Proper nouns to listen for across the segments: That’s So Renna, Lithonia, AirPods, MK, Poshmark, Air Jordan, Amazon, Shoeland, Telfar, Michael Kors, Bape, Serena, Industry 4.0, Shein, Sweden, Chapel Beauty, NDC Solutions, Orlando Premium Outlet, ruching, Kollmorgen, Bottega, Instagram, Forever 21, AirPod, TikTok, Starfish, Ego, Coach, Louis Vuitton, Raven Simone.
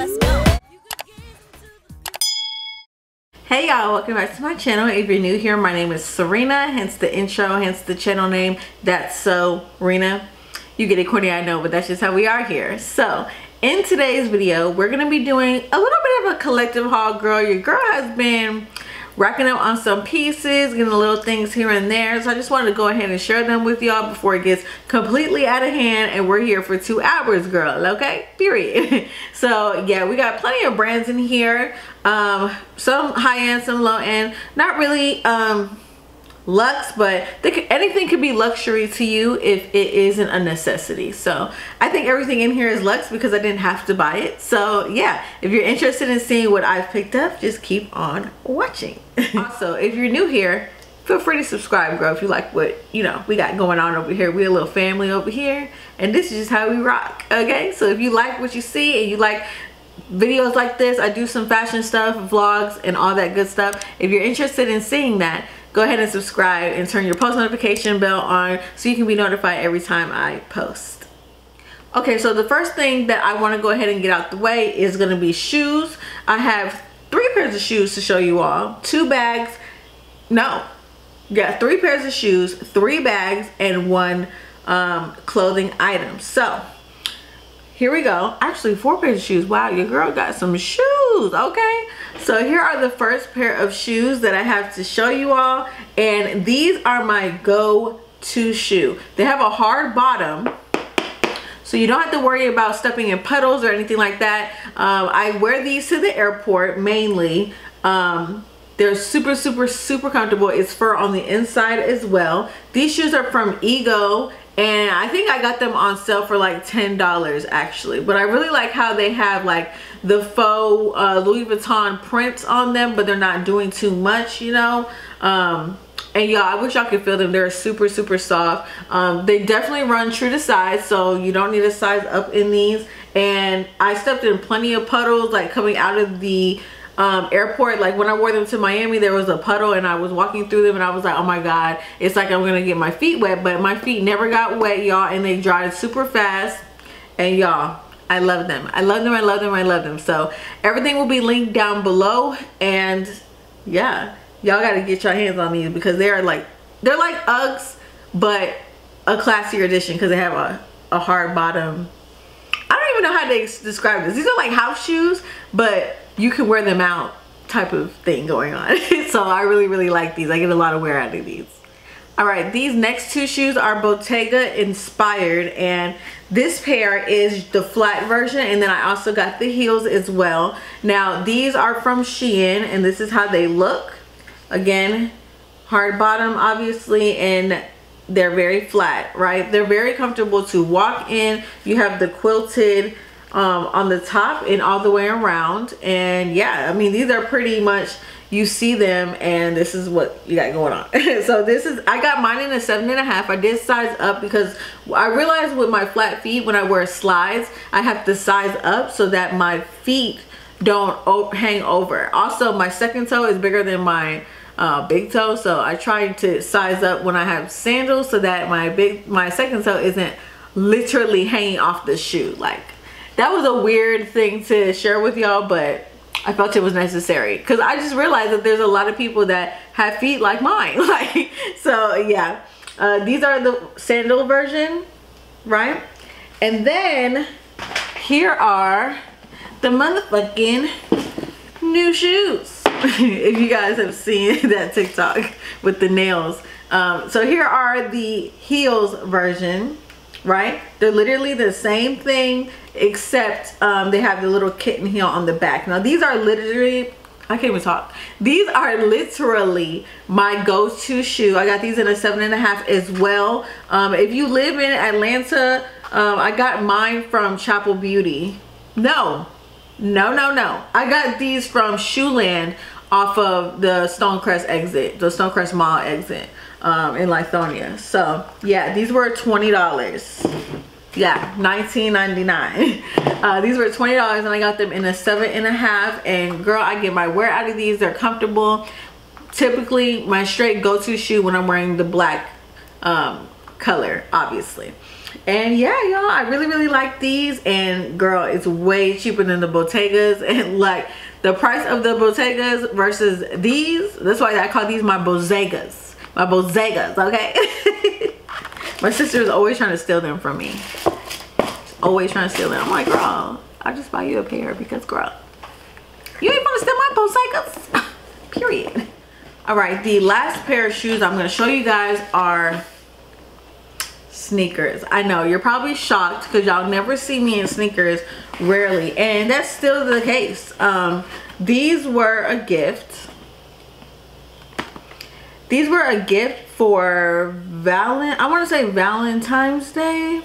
Let's go. Hey y'all, welcome back to my channel. If you're new here, my name is Serena, hence the intro, hence the channel name. That's so Rena. You get it corny, I know, but that's just how we are here. So in today's video, we're gonna be doing a little bit of a collective haul, girl. Your girl has been racking up on some pieces, getting little things here and there. So I just wanted to go ahead and share them with y'all before it gets completely out of hand and we're here for 2 hours, girl, okay? Period. So yeah, we got plenty of brands in here. Some high-end, some low-end, not really luxe, but they could, anything could be luxury to you if it isn't a necessity. So I think everything in here is luxe because I didn't have to buy it. So yeah, if you're interested in seeing what I've picked up, just keep on watching. Also, if you're new here, feel free to subscribe, girl, if you like what, you know, we got going on over here. We're a little family over here, and this is just how we rock, okay? So if you like what you see and you like videos like this, I do some fashion stuff, vlogs, and all that good stuff. If you're interested in seeing that, go ahead and subscribe and turn your post notification bell on so you can be notified every time I post. Okay, so the first thing that I want to go ahead and get out the way is going to be shoes. I have 3 pairs of shoes to show you all. 2 bags. No. Yeah, 3 pairs of shoes, 3 bags, and 1 clothing item. So here we go. Actually, 4 pairs of shoes. Wow, your girl got some shoes, okay? So here are the first pair of shoes that I have to show you all. And these are my go-to shoe. They have a hard bottom, so you don't have to worry about stepping in puddles or anything like that. I wear these to the airport mainly. They're super, super, super comfortable. It's fur on the inside as well. These shoes are from Ego. And I think I got them on sale for like $10 actually. But I really like how they have like the faux Louis Vuitton prints on them, but they're not doing too much, you know. And y'all, I wish y'all could feel them. They're super, super soft. They definitely run true to size, so you don't need a size up in these. And I stepped in plenty of puddles like coming out of the airport. Like when I wore them to Miami, there was a puddle and I was walking through them and I was like, oh my god, it's like I'm gonna get my feet wet. But my feet never got wet, y'all, and they dried super fast. And y'all, I love them, I love them, I love them, I love them. So everything will be linked down below, and yeah, y'all gotta get your hands on these because they are like, they're like Uggs but a classier edition because they have a hard bottom. I don't even know how they describe this. These are like house shoes, but you can wear them out type of thing going on. So I really, really like these. I get a lot of wear out of these. All right, these next 2 shoes are Bottega inspired, and this pair is the flat version, and then I also got the heels as well. Now these are from Shein, and this is how they look. Again, hard bottom obviously, and they're very flat, right? They're very comfortable to walk in. You have the quilted on the top and all the way around. And yeah, I mean, these are pretty much, you see them and this is what you got going on. So this is, I got mine in a 7.5. I did size up because I realized with my flat feet, when I wear slides, I have to size up so that my feet don't hang over. Also, my second toe is bigger than my big toe, so I try to size up when I have sandals so that my second toe isn't literally hanging off the shoe. Like, that was a weird thing to share with y'all, but I felt it was necessary because I just realized that there's a lot of people that have feet like mine. Like, so yeah, these are the sandal version, right? And then here are the motherfucking new shoes. If you guys have seen that TikTok with the nails. So here are the heels version, right? They're literally the same thing, except they have the little kitten heel on the back. Now these are literally, I can't even talk, these are literally my go-to shoe. I got these in a 7.5 as well. If you live in Atlanta, I got mine from Chapel Beauty. No, I got these from Shoeland off of the Stonecrest exit, the Stonecrest Mall exit, in Lithonia. So yeah, these were $20. Yeah, $19.99. These were $20 and I got them in a 7.5, and girl, I get my wear out of these. They're comfortable. Typically my straight go-to shoe when I'm wearing the black color, obviously. And yeah, y'all, I really like these. And girl, it's way cheaper than the Bottegas. And like the price of the Bottegas versus these, that's why I call these my Bottegas. My Bottegas, okay? My sister is always trying to steal them from me. Always trying to steal them. I'm like, girl, I'll just buy you a pair because, girl, you ain't gonna steal my Bottegas. Period. All right, the last pair of shoes I'm gonna show you guys are sneakers. I know you're probably shocked because y'all never see me in sneakers, rarely, and that's still the case. These were a gift. These were a gift for I want to say Valentine's Day.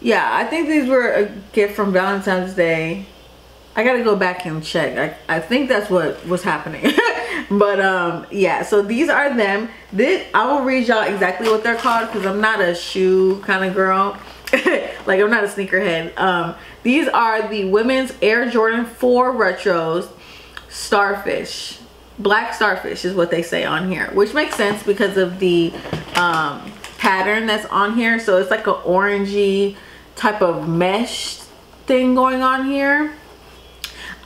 Yeah, I think these were a gift from Valentine's Day. I gotta go back and check. I think that's what was happening. But yeah, so these are them. I will read y'all exactly what they're called because I'm not a shoe kind of girl. Like, I'm not a sneakerhead. These are the women's Air Jordan 4 Retros Starfish. Black Starfish is what they say on here, which makes sense because of the pattern that's on here. So it's like an orangey type of mesh thing going on here.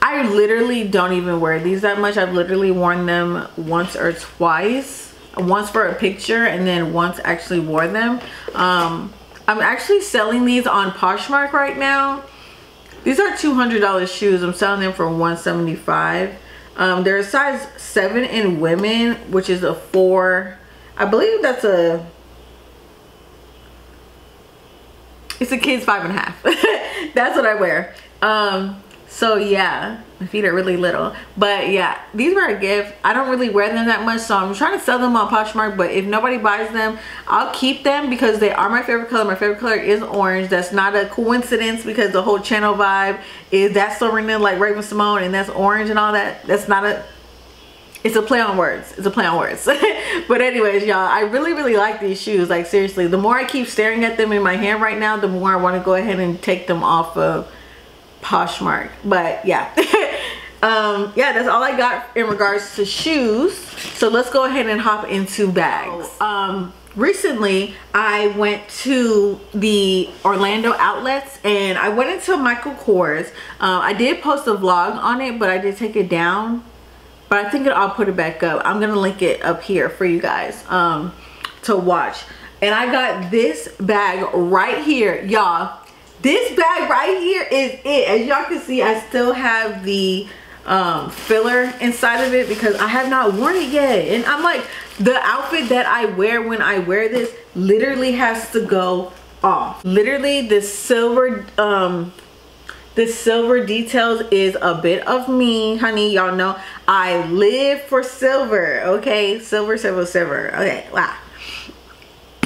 I literally don't even wear these that much. I've literally worn them once or twice. Once for a picture and then once actually wore them. I'm actually selling these on Poshmark right now. These are $200 shoes. I'm selling them for $175. They're a size 7 in women, which is a 4. I believe that's a... It's a kid's 5.5. That's what I wear. So yeah, my feet are really little, but yeah, these were a gift. I don't really wear them that much, so I'm trying to sell them on Poshmark, but if nobody buys them, I'll keep them because they are my favorite color. My favorite color is orange. That's not a coincidence because the whole channel vibe is that's Serena, like Raven Simone, and that's orange and all that. That's not a, it's a play on words. It's a play on words. But anyways, y'all, I really like these shoes. Like, seriously, the more I keep staring at them in my hand right now, the more I want to go ahead and take them off of Poshmark. But yeah. Yeah, that's all I got in regards to shoes. So let's go ahead and hop into bags. Recently I went to the Orlando outlets and I went into Michael Kors. I did post a vlog on it, but I did take it down, but I think I'll put it back up. I'm gonna link it up here for you guys to watch. And I got this bag right here, y'all. This bag right here is it. As y'all can see, I still have the filler inside of it because I have not worn it yet. And I'm like, the outfit that I wear when I wear this literally has to go off. Literally, the silver details is a bit of me, honey. Y'all know I live for silver, okay? Silver, silver, silver. Okay, wow.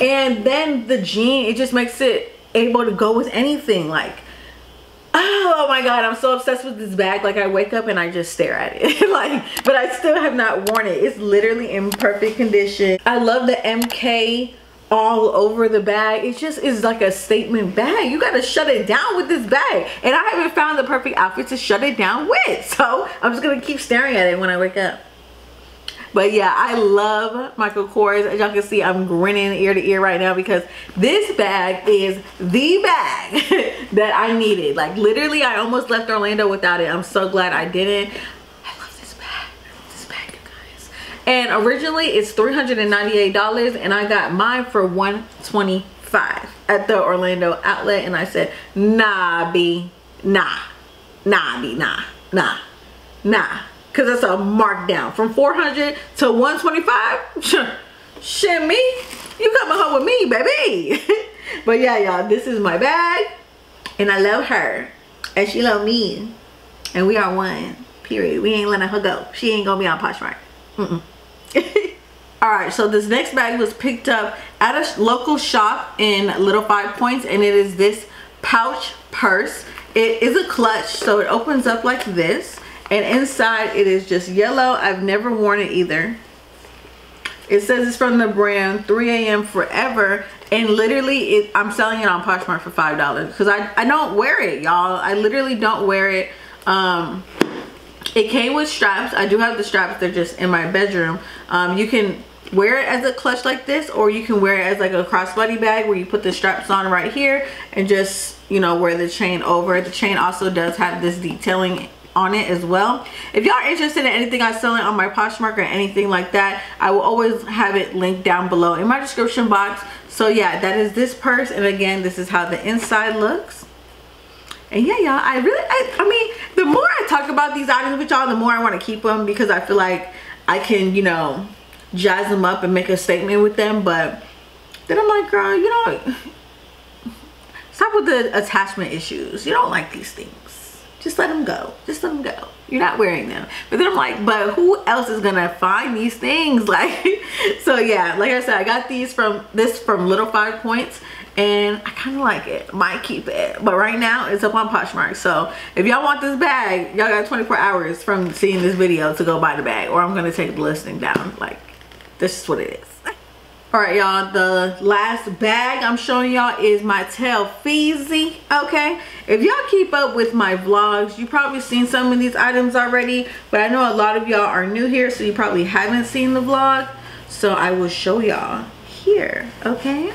And then the jean, it just makes it able to go with anything. Like, oh my god, I'm so obsessed with this bag. Like, I wake up and I just stare at it. Like, but I still have not worn it. It's literally in perfect condition. I love the MK all over the bag. It just is like a statement bag. You gotta shut it down with this bag, and I haven't found the perfect outfit to shut it down with, so I'm just gonna keep staring at it when I wake up. But yeah, I love Michael Kors. As y'all can see, I'm grinning ear to ear right now because this bag is the bag that I needed. Like, literally, I almost left Orlando without it. I'm so glad I didn't. I love this bag. I love this bag, you guys. And originally, it's $398, and I got mine for $125 at the Orlando outlet. And I said, nah, B, nah, nah, B, nah, nah, nah. Cause that's a markdown from 400 to 125. Shimmy, you coming home with me, baby. But yeah, y'all, this is my bag, and I love her, and she love me, and we are one. Period. We ain't letting her go. She ain't gonna be on Poshmark. All right, so this next bag was picked up at a local shop in Little 5 Points, and it is this pouch purse. It is a clutch, so it opens up like this. And inside it is just yellow. I've never worn it either. It says it's from the brand 3AM Forever, and literally I'm selling it on Poshmark for $5 because I don't wear it, y'all. I literally don't wear it. It came with straps. I do have the straps. They're just in my bedroom. You can wear it as a clutch like this, or you can wear it as like a crossbody bag where you put the straps on right here and just, you know, wear the chain over. The chain also does have this detailing on it as well. If y'all are interested in anything I'm selling on my Poshmark or anything like that, I will always have it linked down below in my description box. So yeah, that is this purse, and again, this is how the inside looks. And yeah, y'all, I mean, the more I talk about these items with y'all, the more I want to keep them, because I feel like I can, you know, jazz them up and make a statement with them. But then I'm like, girl, you know, stop with the attachment issues. You don't like these things. Just let them go. Just let them go. You're not wearing them. But then I'm like, but who else is gonna find these things? Like, so yeah, like I said, I got these from Little 5 Points, and I kind of like it. Might keep it, but right now it's up on Poshmark. So if y'all want this bag, y'all got 24 hours from seeing this video to go buy the bag, or I'm gonna take the listing down. Like, this is what it is. All right, y'all, the last bag I'm showing y'all is my Telfar. Okay, if y'all keep up with my vlogs, you probably seen some of these items already, but I know a lot of y'all are new here, so you probably haven't seen the vlog, so I will show y'all here. Okay,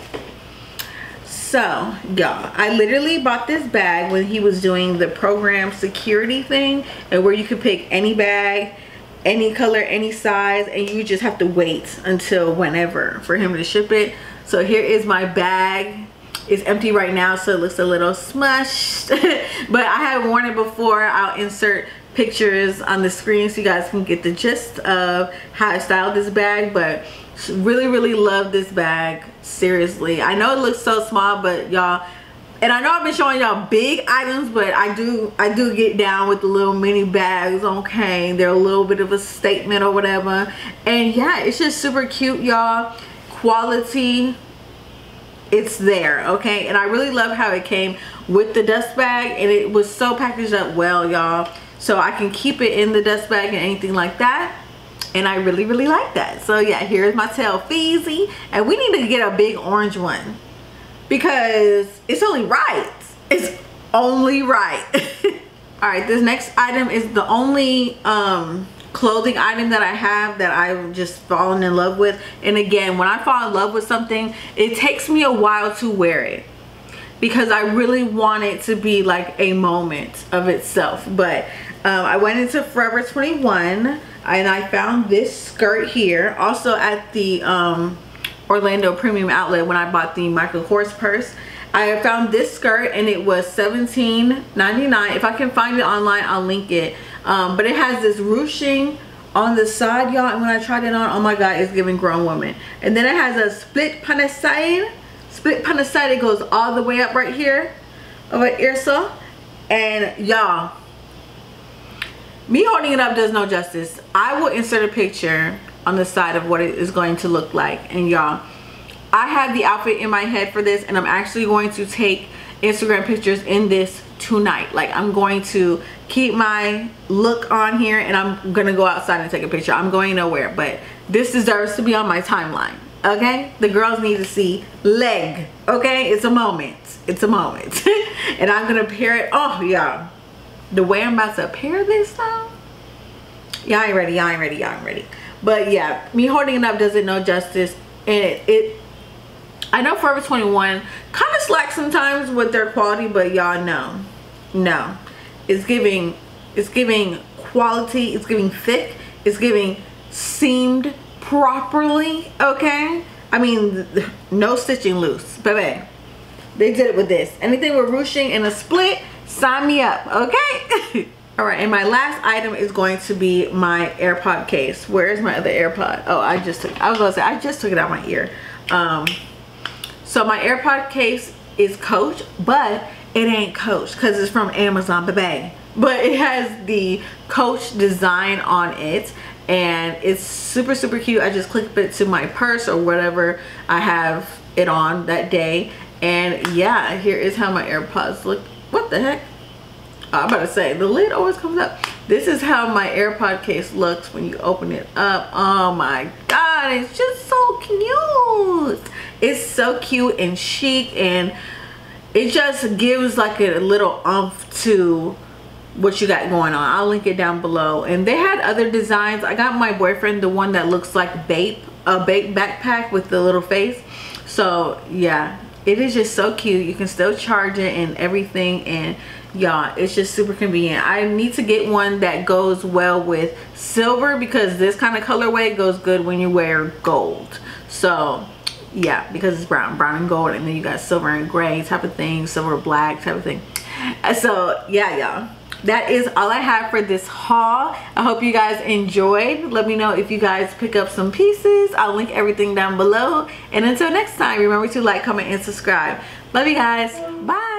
so y'all, I literally bought this bag when he was doing the program security thing, and where you could pick any bag, any color, any size, and you just have to wait until whenever for him to ship it. So here is my bag. It's empty right now, so it looks a little smushed, but I have worn it before. I'll insert pictures on the screen so you guys can get the gist of how I styled this bag. But really love this bag, seriously. I know it looks so small, but y'all, and I know I've been showing y'all big items, but I do get down with the little mini bags, okay? They're a little bit of a statement or whatever. And yeah, it's just super cute, y'all. Quality, it's there, okay? And I really love how it came with the dust bag, and it was so packaged up well, y'all. So I can keep it in the dust bag and anything like that. And I really like that. So yeah, here's my Telfar. And we need to get a big orange one, because it's only right. It's only right. All right, this next item is the only clothing item that I have that I've just fallen in love with. And again, when I fall in love with something, it takes me a while to wear it, because I really want it to be like a moment of itself. But I went into Forever 21 and I found this skirt here, also at the Orlando Premium Outlet when I bought the Michael Kors purse. I found this skirt and it was $17.99. If I can find it online, I'll link it. But it has this ruching on the side, y'all, and when I tried it on, oh my god, it's giving grown woman. And then it has a split panassade. Split panassade, it goes all the way up right here over here, so. And y'all, me holding it up does no justice. I will insert a picture on the side of what it is going to look like. And y'all, I have the outfit in my head for this, and I'm actually going to take Instagram pictures in this tonight. Like, I'm going to keep my look on here, and I'm gonna go outside and take a picture. I'm going nowhere, but this deserves to be on my timeline, okay? The girls need to see leg, okay? It's a moment, it's a moment. And I'm gonna pair it. Oh y'all, the way I'm about to pair this though, y'all ain't ready, y'all ain't ready, y'all ain't ready. But yeah, me holding it up does it no justice. And I know Forever 21 kind of slack sometimes with their quality, but y'all know, no, it's giving quality, it's giving thick, it's giving seamed properly, okay? I mean, no stitching loose, baby. They did it with this. Anything with ruching and a split, sign me up, okay? All right, and my last item is going to be my AirPod case. Where is my other AirPod? Oh, I just took it out my ear. So my AirPod case is Coach, but it ain't Coach because it's from Amazon, babe. But it has the Coach design on it, and it's super cute. I just clipped it to my purse or whatever I have it on that day. And yeah, here is how my AirPods look. What the heck? I'm about to say, the lid always comes up. This is how my AirPod case looks when you open it up. Oh my god, it's just so cute. It's so cute and chic, and it just gives like a little oomph to what you got going on. I'll link it down below. And they had other designs. I got my boyfriend the one that looks like Bape a Bape backpack with the little face. So yeah, it is just so cute. You can still charge it and everything, and y'all, it's just super convenient. I need to get one that goes well with silver, because this kind of colorway goes good when you wear gold. So yeah, because it's brown and gold, and then you got silver and gray type of thing, silver black type of thing. So yeah, y'all, that is all I have for this haul. I hope you guys enjoyed. Let me know if you guys pick up some pieces. I'll link everything down below, and until next time, remember to like, comment, and subscribe. Love you guys. Bye.